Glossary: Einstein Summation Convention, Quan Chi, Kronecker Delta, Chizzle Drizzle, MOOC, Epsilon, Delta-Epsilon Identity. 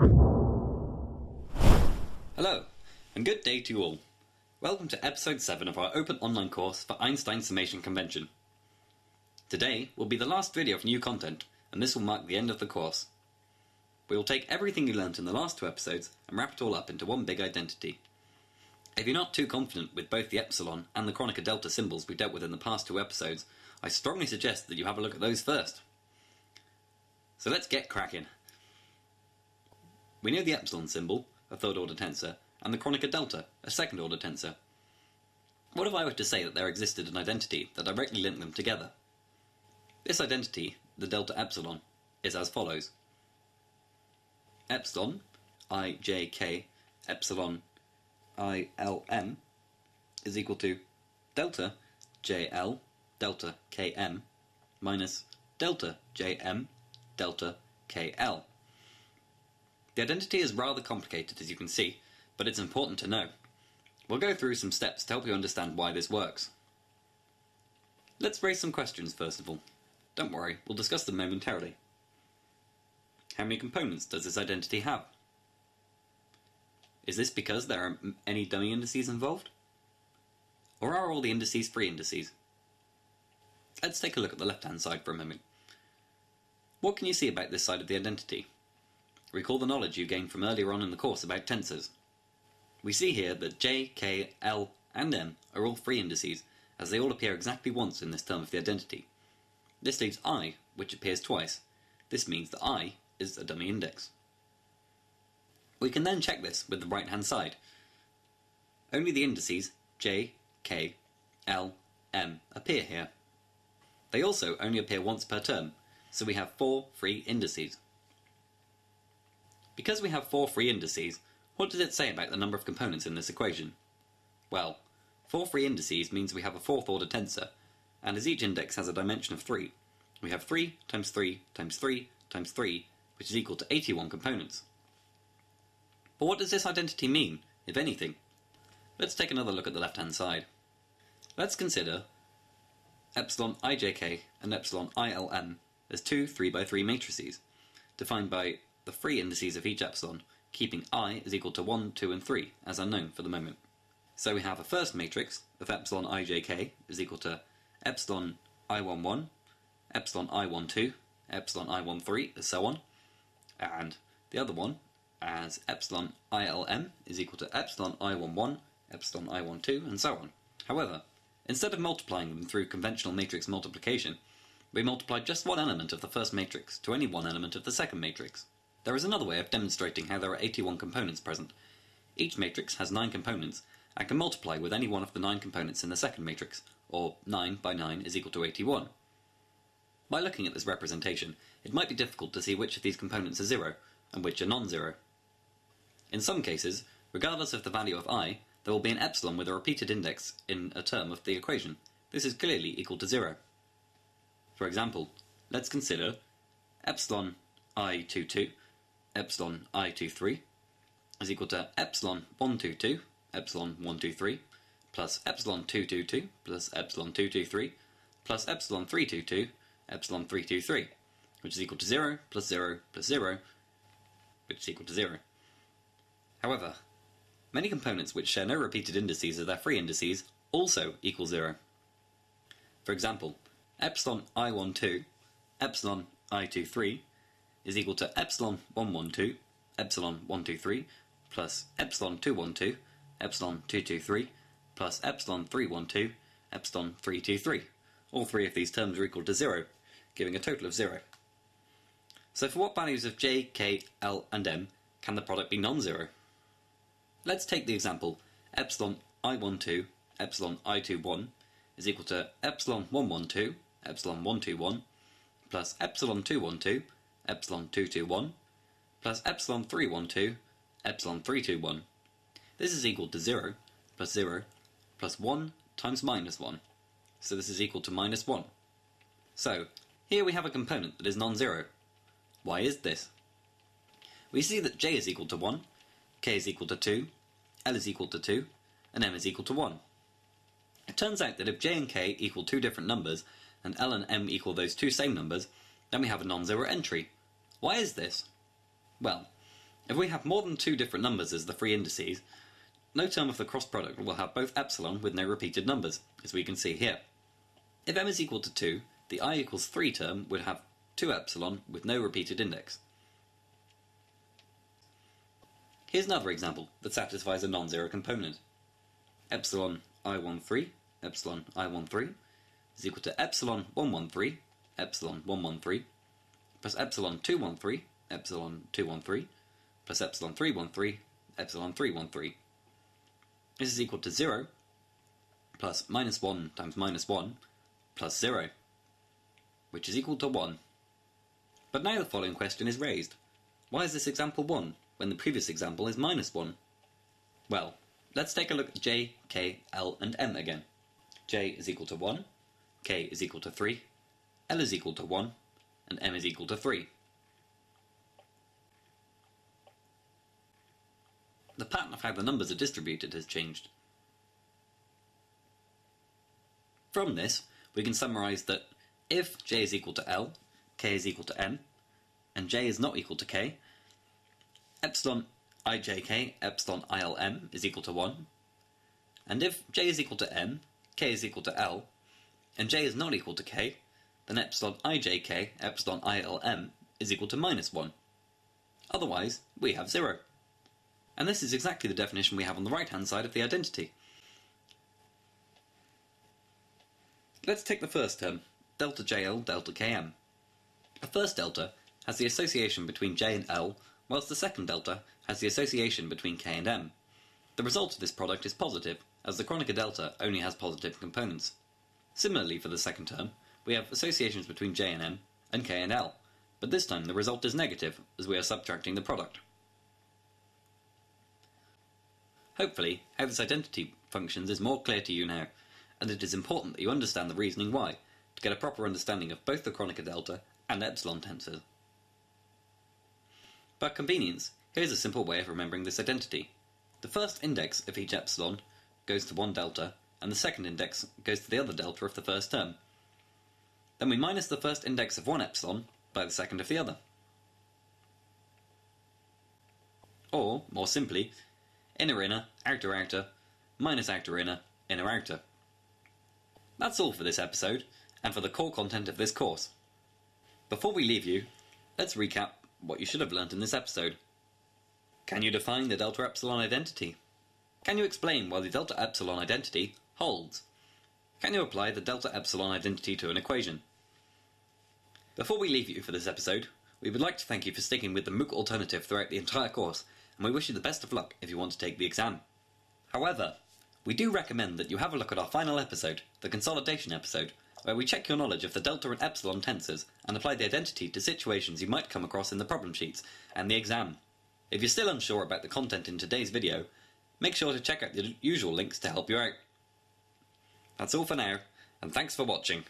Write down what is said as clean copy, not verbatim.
Hello, and good day to you all. Welcome to episode 7 of our open online course for Einstein Summation Convention. Today will be the last video of new content, and this will mark the end of the course. We will take everything you learnt in the last two episodes and wrap it all up into one big identity. If you're not too confident with both the Epsilon and the Kronecker Delta symbols we dealt with in the past two episodes, I strongly suggest that you have a look at those first. So let's get cracking. We know the Epsilon symbol, a third-order tensor, and the Kronecker Delta, a second-order tensor. What if I were to say that there existed an identity that directly linked them together? This identity, the Delta-Epsilon, is as follows. Epsilon, I, j, k, epsilon, I, l, m, is equal to delta, j, l, delta, k, m, minus delta, j, m, delta, k, l. The identity is rather complicated, as you can see, but it's important to know. We'll go through some steps to help you understand why this works. Let's raise some questions first of all. Don't worry, we'll discuss them momentarily. How many components does this identity have? Is this because there are any dummy indices involved? Or are all the indices free indices? Let's take a look at the left-hand side for a moment. What can you see about this side of the identity? Recall the knowledge you gained from earlier on in the course about tensors. We see here that J, K, L, and M are all free indices, as they all appear exactly once in this term of the identity. This leaves I, which appears twice. This means that I is a dummy index. We can then check this with the right-hand side. Only the indices J, K, L, M appear here. They also only appear once per term, so we have 4 free indices. Because we have 4 free indices, what does it say about the number of components in this equation? Well, 4 free indices means we have a 4th order tensor, and as each index has a dimension of 3, we have 3 times 3 times 3 times 3, which is equal to 81 components. But what does this identity mean, if anything? Let's take another look at the left-hand side. Let's consider epsilon ijk and epsilon ilm as two 3x3 matrices, defined by the free indices of each epsilon, keeping I is equal to 1, 2 and 3 as unknown for the moment. So we have a first matrix of epsilon ijk is equal to epsilon i11, epsilon i12, epsilon i13 and so on, and the other one as epsilon ilm is equal to epsilon i11, epsilon i12 and so on. However, instead of multiplying them through conventional matrix multiplication, we multiply just one element of the first matrix to any one element of the second matrix. There is another way of demonstrating how there are 81 components present. Each matrix has 9 components, and can multiply with any one of the 9 components in the second matrix, or 9 by 9 is equal to 81. By looking at this representation, it might be difficult to see which of these components are 0, and which are non-zero. In some cases, regardless of the value of I, there will be an epsilon with a repeated index in a term of the equation. This is clearly equal to 0. For example, let's consider epsilon i22, epsilon i23 is equal to epsilon 122, epsilon 123, plus epsilon 222, plus epsilon 223, plus epsilon 322, epsilon 323, which is equal to 0, plus 0, plus 0, which is equal to 0. However, many components which share no repeated indices as their free indices also equal 0. For example, epsilon i12, epsilon i23 is equal to epsilon 112, epsilon 123, plus epsilon 212, epsilon 223, plus epsilon 312, epsilon 323. All three of these terms are equal to 0, giving a total of 0. So for what values of j, k, l, and m can the product be non-zero? Let's take the example epsilon i12, epsilon i21 is equal to epsilon 112, epsilon 121, plus epsilon 212, epsilon 221, plus epsilon 312, epsilon 321. This is equal to 0, plus 0, plus 1 times minus 1. So this is equal to minus 1. So, here we have a component that is non-zero. Why is this? We see that j is equal to 1, k is equal to 2, l is equal to 2, and m is equal to 1. It turns out that if j and k equal two different numbers, and l and m equal those two same numbers, then we have a non-zero entry. Why is this? Well, If we have more than two different numbers as the free indices, no term of the cross product will have both epsilon with no repeated numbers, as we can see here. If m is equal to 2, the I equals 3 term would have 2 epsilon with no repeated index. Here's another example that satisfies a non-zero component. Epsilon I13, epsilon I13 is equal to epsilon 113, epsilon 113, plus epsilon 213, epsilon 213, plus epsilon 313, epsilon 313. This is equal to 0 plus -1 times -1 plus 0, which is equal to 1. But now the following question is raised. Why is this example 1 when the previous example is -1? Well, let's take a look at j, k, l and m again. j is equal to 1, k is equal to 3, l is equal to 1 and m is equal to 3. The pattern of how the numbers are distributed has changed. From this, we can summarise that if j is equal to l, k is equal to m, and j is not equal to k, epsilon ijk, epsilon ilm is equal to 1, and if j is equal to m, k is equal to l, and j is not equal to k, then epsilon ijk, epsilon ilm is equal to -1. Otherwise, we have 0. And this is exactly the definition we have on the right-hand side of the identity. Let's take the first term, delta JL, delta KM. The first delta has the association between J and L, whilst the second delta has the association between K and M. The result of this product is positive, as the Kronecker delta only has positive components. Similarly for the second term, we have associations between J and M, and K and L, but this time the result is negative, as we are subtracting the product. Hopefully, how this identity functions is more clear to you now, and it is important that you understand the reasoning why, to get a proper understanding of both the Kronecker delta and epsilon tensors. For convenience, here's a simple way of remembering this identity. The first index of each epsilon goes to one delta, and the second index goes to the other delta of the first term. Then we minus the first index of one epsilon by the second of the other. Or, more simply, inner-inner, outer-outer, minus outer-inner, inner-outer. That's all for this episode, and for the core content of this course. Before we leave you, let's recap what you should have learnt in this episode. Can you define the delta-epsilon identity? Can you explain why the delta-epsilon identity holds? Can you apply the delta-epsilon identity to an equation? Before we leave you for this episode, we would like to thank you for sticking with the MOOC alternative throughout the entire course, and we wish you the best of luck if you want to take the exam. However, we do recommend that you have a look at our final episode, the consolidation episode, where we check your knowledge of the delta and epsilon tensors and apply the identity to situations you might come across in the problem sheets and the exam. If you're still unsure about the content in today's video, make sure to check out the usual links to help you out. That's all for now, and thanks for watching.